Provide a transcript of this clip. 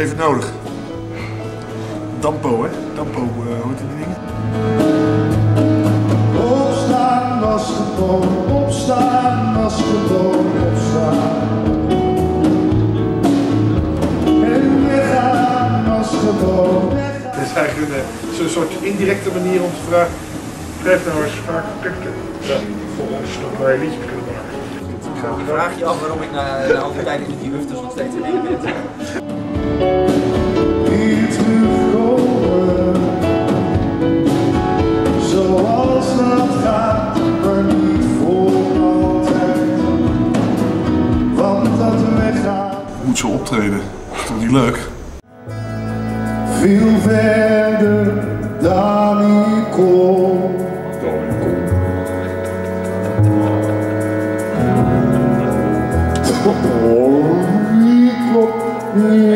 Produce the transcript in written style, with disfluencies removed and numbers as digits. Even nodig. Dampo, hè? Dampo, hoort in die dingen. Opstaan als gewoon, opstaan als gewoon, opstaan. En weggaan als gewoon, weggaan. Het is eigenlijk een soort indirecte manier om te vragen: blijf nou eens vaak pikken. Ja. Volgens nog maar een liedje kunnen maken. Ik vraag je af waarom ik na altijd tijd in de Juventus nog steeds erin ben. Niet terugkomen, zoals dat gaat, maar niet voor altijd, want dat weggaat. Moet zo optreden, is toch niet leuk? Veel verder dan ik kom. Oh, ik kom.